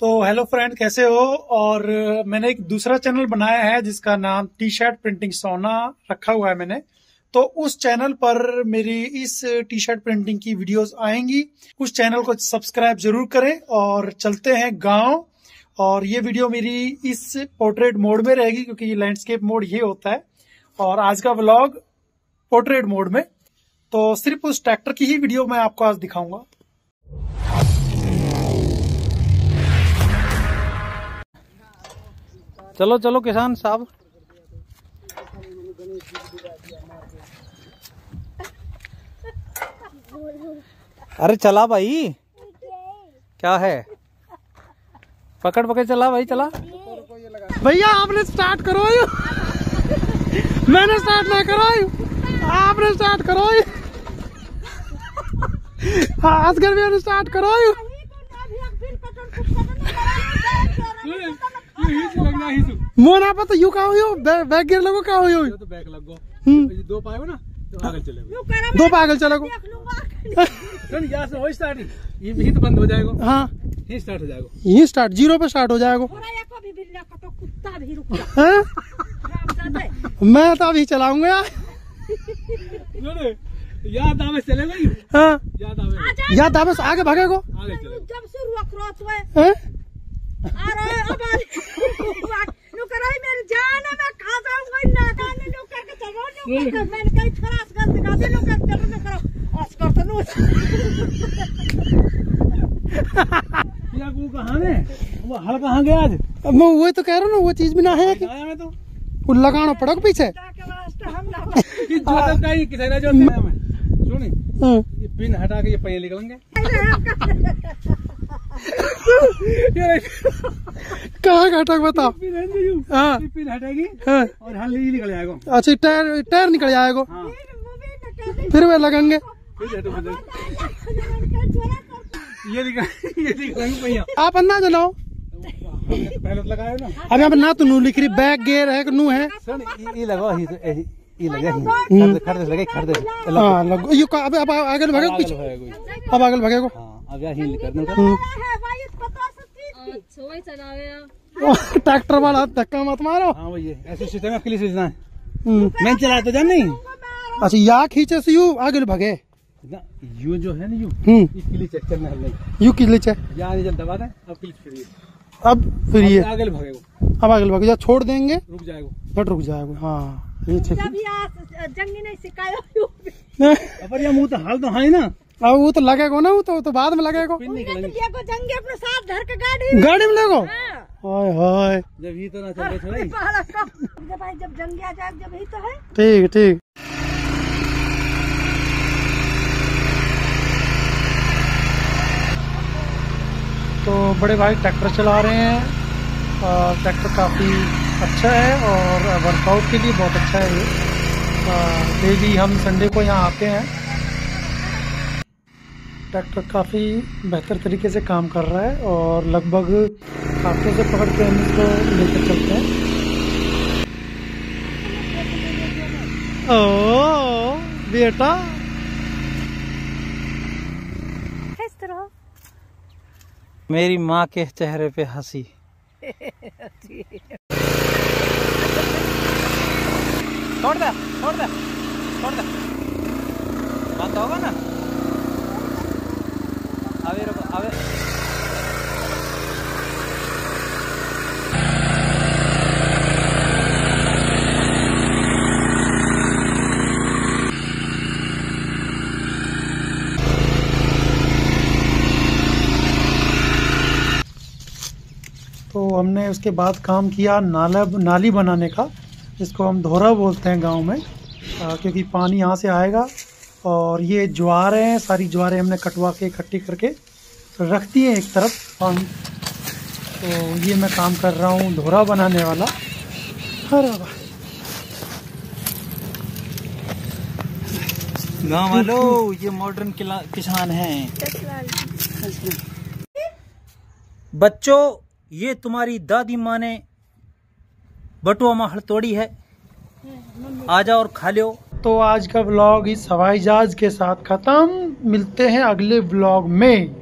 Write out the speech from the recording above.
तो hello friend, कैसे हो। और मैंने एक दूसरा चैनल बनाया है जिसका नाम टी शर्ट प्रिंटिंग सोना रखा हुआ है मैंने। तो उस चैनल पर मेरी इस टी शर्ट प्रिंटिंग की वीडियोस आएंगी। उस चैनल को सब्सक्राइब जरूर करें। और चलते हैं गांव। और ये वीडियो मेरी इस पोर्ट्रेट मोड में रहेगी क्योंकि ये लैंडस्केप मोड ये होता है और आज का व्लॉग पोर्ट्रेट मोड में। तो सिर्फ उस ट्रैक्टर की ही वीडियो मैं आपको आज दिखाऊंगा। चलो चलो किसान साहब, अरे चला भाई, क्या है, पकड़ पकड़ चला भाई, चला भैया। आपने स्टार्ट करो, मैंने स्टार्ट ना करो, आपने स्टार्ट करो, आजकल भी आपने स्टार्ट करो। मोना पता यू का हुई हो, बैक गियर लगो का हुई हो, तो बैक लगो, दो पाए हो ना, तो आगे चलेगा, दो पागल चलेगा। सुन यहाँ से हो स्टार्ट, ये भी तो बंद हो जाएगा। हाँ, ये स्टार्ट हो जाएगा, ये स्टार्ट जीरो पे स्टार्ट हो जाएगा। कुत्ता भी रुक, मैं तो अभी चलाऊंगा यार। याद आवे चलेगा, याद आवे आगे भागेगा। मेरी जान है, मैं खा जाऊंगा। वो तो कह रहा हूँ ना, वो चीज भी ना है कि तो लगाना पड़क पीछे ये पिन हटा के ये पहिए निकलेंगे। कहाँ का अटक बताओ। हाँ, पिन हटेगी और हल ही निकल जाएगा। अच्छा, टायर टायर निकल जाएगा। हाँ। फिर वे लगेंगे, ये आप अंदाजा लाओ। पहले लगाया ना, अभी आप ना तो नू लिख रही, बैक गेयर है कि नू है। ये लगाओ, अब आगे भागेगा, अब आगे भागेगा, ट्रैक्टर वाला धक्का मत मारो। हाँ, ये ऐसे सिस्टम आपके लिए सीखना है। मैं चलाया तो जान नहीं। अच्छा, या खींचे से यू आगे भगे, यू जो है ना, यू क्लिच चलना है, यू क्लिच है, यहाँ जब दबा दें अब क्लिच फ्री, अब फ्री है, आगे भागेगा, अब आगे भागेगा, छोड़ देंगे, रुक जाएगा, बट रुक जाएगा। हाँ, जंगी नहीं सिखाया, मुँह तो हाल तो है ना, अब वो तो लगेगा ना, वो तो बाद में लगेगा। तो जंगी अपने साथ धर के गाड़ी में लगो। हाय हाय, जब ही तो ना चले थोड़ी, जब जंगी आ जाए, जब ही तो है। ठीक ठीक, तो बड़े भाई ट्रैक्टर चला रहे हैं और ट्रैक्टर काफी अच्छा है और वर्कआउट के लिए बहुत अच्छा है ये। डेली हम संडे को यहाँ आते हैं। ट्रैक्टर काफ़ी बेहतर तरीके से काम कर रहा है और लगभग हाथों से पकड़ के हम इसको लेकर चलते हैं। ओ बेटा, मेरी माँ के चेहरे पे हंसी। छोड़ दे, छोड़ दे, छोड़ दे, बात होगा ना। तो हमने उसके बाद काम किया नाली बनाने का, जिसको हम धोरा बोलते हैं गांव में, क्योंकि पानी यहाँ से आएगा। और ये ज्वार हैं, सारी ज्वारें हमने कटवा के इकट्ठी करके रख दी हैं एक तरफ। और तो ये मैं काम कर रहा हूँ धोरा बनाने वाला। अरे गाँव वालों, ये मॉडर्न किसान हैं। बच्चों, ये तुम्हारी दादी माँ ने बटुआ महल तोड़ी है, आ जाओ और खा लो। तो आज का व्लॉग इस हवाई जहाज के साथ खत्म, मिलते हैं अगले व्लॉग में।